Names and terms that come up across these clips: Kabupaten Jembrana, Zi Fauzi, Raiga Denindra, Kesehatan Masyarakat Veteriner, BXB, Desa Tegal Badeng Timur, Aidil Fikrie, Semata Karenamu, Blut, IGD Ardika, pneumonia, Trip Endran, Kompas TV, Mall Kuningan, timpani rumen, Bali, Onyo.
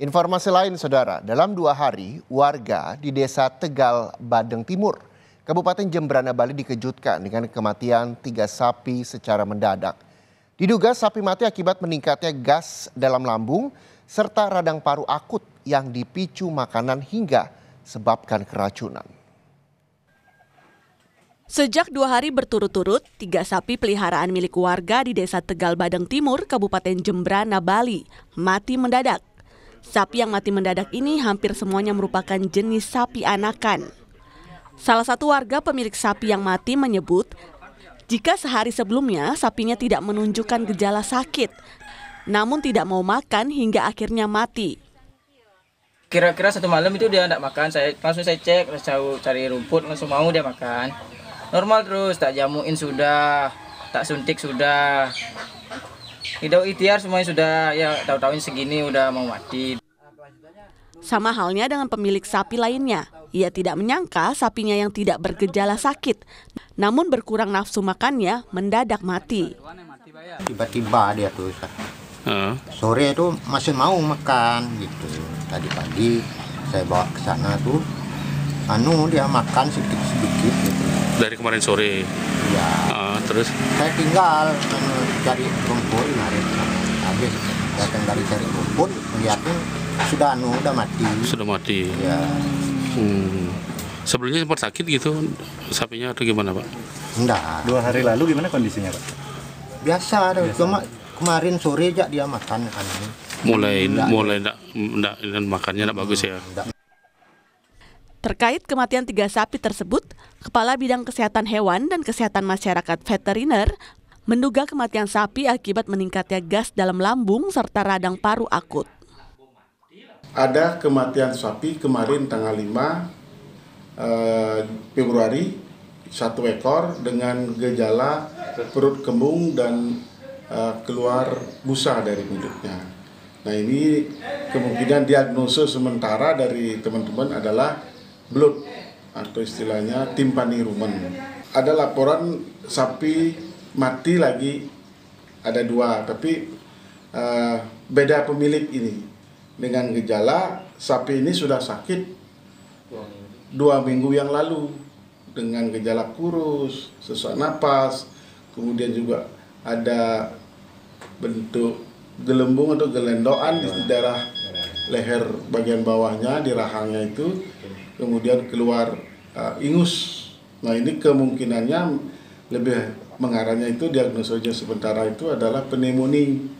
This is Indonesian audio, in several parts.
Informasi lain, saudara, dalam 2 hari warga di Desa Tegal Badeng Timur, Kabupaten Jembrana, Bali dikejutkan dengan kematian 3 sapi secara mendadak. Diduga sapi mati akibat meningkatnya gas dalam lambung serta radang paru akut yang dipicu makanan hingga sebabkan keracunan. Sejak 2 hari berturut-turut, 3 sapi peliharaan milik warga di Desa Tegal Badeng Timur, Kabupaten Jembrana, Bali mati mendadak. Sapi yang mati mendadak ini hampir semuanya merupakan jenis sapi anakan. Salah satu warga pemilik sapi yang mati menyebut, jika sehari sebelumnya sapinya tidak menunjukkan gejala sakit, namun tidak mau makan hingga akhirnya mati. Kira-kira 1 malam itu dia tidak makan, langsung saya cek, langsung cari rumput, langsung mau dia makan. Normal terus, tak jamuin sudah, tak suntik sudah. Tidak ikhtiar semuanya sudah, ya tahu-tahuin segini udah mau mati. Sama halnya dengan pemilik sapi lainnya. Ia tidak menyangka sapinya yang tidak bergejala sakit, namun berkurang nafsu makannya mendadak mati. Tiba-tiba dia tuh, sore itu masih mau makan gitu. Tadi pagi saya bawa ke sana tuh, dia makan sedikit-sedikit gitu. Dari kemarin sore? Ya. Terus? Saya tinggal cari rumput, habis datang dari cari rumput, melihatnya sudah mati. Sudah mati. Ya. Sebelumnya sempat sakit gitu sapinya atau gimana, Pak? Enggak. 2 hari lalu gimana kondisinya, Pak? Biasa. Cuma kemarin sore aja dia makan aneh. Mulai makannya enggak bagus ya. Terkait kematian 3 sapi tersebut, Kepala Bidang Kesehatan Hewan dan Kesehatan Masyarakat Veteriner menduga kematian sapi akibat meningkatnya gas dalam lambung serta radang paru akut. Ada kematian sapi kemarin tanggal 5 Februari, 1 ekor dengan gejala perut kembung dan keluar busa dari mulutnya. Nah, ini kemungkinan diagnosis sementara dari teman-teman adalah Blut atau istilahnya timpani rumen. Ada laporan sapi mati lagi, ada 2, tapi beda pemilik ini. Dengan gejala sapi ini sudah sakit 2 minggu yang lalu dengan gejala kurus, sesak napas, kemudian juga ada bentuk gelembung atau gelendoan di daerah leher bagian bawahnya, di rahangnya itu. Kemudian keluar ingus. Nah, ini kemungkinannya lebih mengarahnya itu diagnosanya sementara itu adalah pneumonia.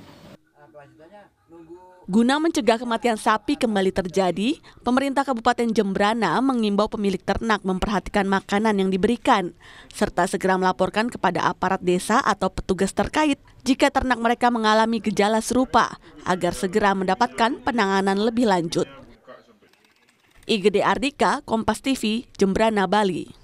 Guna mencegah kematian sapi kembali terjadi, pemerintah Kabupaten Jembrana mengimbau pemilik ternak memperhatikan makanan yang diberikan, serta segera melaporkan kepada aparat desa atau petugas terkait jika ternak mereka mengalami gejala serupa, agar segera mendapatkan penanganan lebih lanjut. IGD Ardika, Kompas TV, Jembrana, Bali.